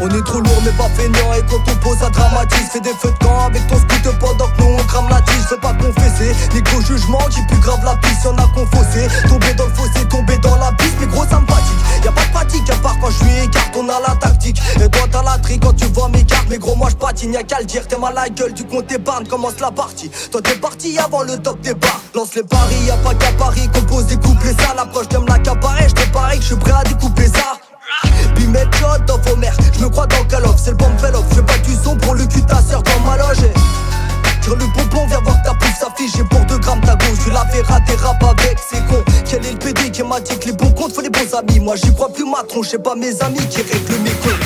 On est trop lourd mais pas feignant, et quand on pose ça dramatise. Fais des feux de camp avec ton scooter pendant que nous on crame la tige. Fais pas confesser, ni qu'au jugement, j'ai plus grave la piste. Y'en a qu'on faussé, tombé dans le fossé, tombé dans la piste. Mais gros ça me fatigue, y'a pas de pratique, à part quand je suis écarte, on a la tactique. Et toi t'as la tri quand tu vois mes cartes. Mais gros moi je patine, y'a qu'à le dire, t'es mal à la gueule, du compte épargne, commence la partie. Toi t'es parti avant le top des bars. Lance les paris, y'a pas qu'à Paris, compose des couplets sales. Approche t'aimes la cabaret, j'te parie que j'suis prêt à découper ça. Bimet shot dans vos mères, je me crois dans Call of, c'est le bomb fell off. J'fais pas du son pour le cul ta sœur dans ma loge. Tire le bonbon, viens voir ta pousse s'affiche. Et pour 2 grammes ta gauche, tu la verras, t'es rap avec, c'est con. Quel est le PD qui m'a dit que les bons comptes font les bons amis? Moi j'y crois plus ma tronche, c'est pas mes amis qui règlent mes cons.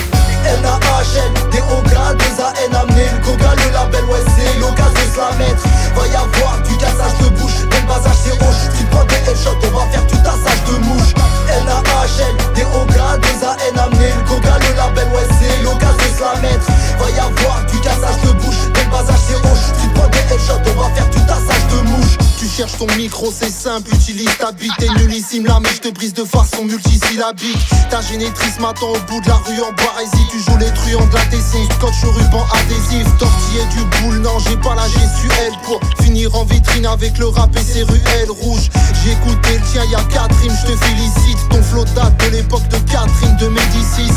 N.A.H.L, D.O.K.A.N, 2 A.N amené le coca, le label, ouais c'est l'occasion de se la mettre. Va y avoir du cassage de bouche, dès le passage c'est rouge. Tu prends des headshots, on va faire du tassage de mouche. N.A.H.L, D.O.K.A.N, 2 A.N amené le coca, le label, ouais c'est l'occasion de se la mettre. Va y avoir du cassage de bouche, dès le passage c'est rouge. Tu prends des headshots, on va faire du tassage de mouche. Tu cherches ton micro, c'est simple, utilise ta bite. T'es nullissime là mais je te brise de façon multisyllabique. Ta génétrice m'attend au bout de la rue en parésie. Tu joues les truands de la DC, scotch au ruban adhésif. Tortiller du boule, non j'ai pas la GSUL pour finir en vitrine avec le rap et ses ruelles rouges. J'ai écouté le tien, y'a 4 rimes, je te félicite. Ton flow date de l'époque de Catherine de Médicis.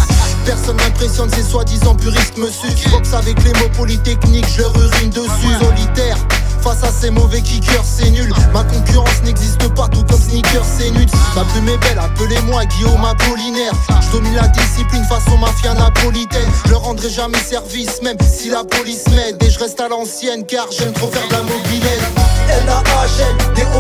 Personne n'impressionne ces soi-disant puristes me sucent. Boxe avec les mots polytechniques, je leur urine dessus. Solitaire face à ces mauvais kickers, c'est nul. Ma concurrence n'existe pas, tout comme sneakers, c'est nul. La plume est belle, appelez-moi Guillaume Apollinaire. Je domine la discipline façon mafia napolitaine. Je leur rendrai jamais service, même si la police m'aide. Et je reste à l'ancienne, car j'aime trop faire de la mobilette. N.A.H.L,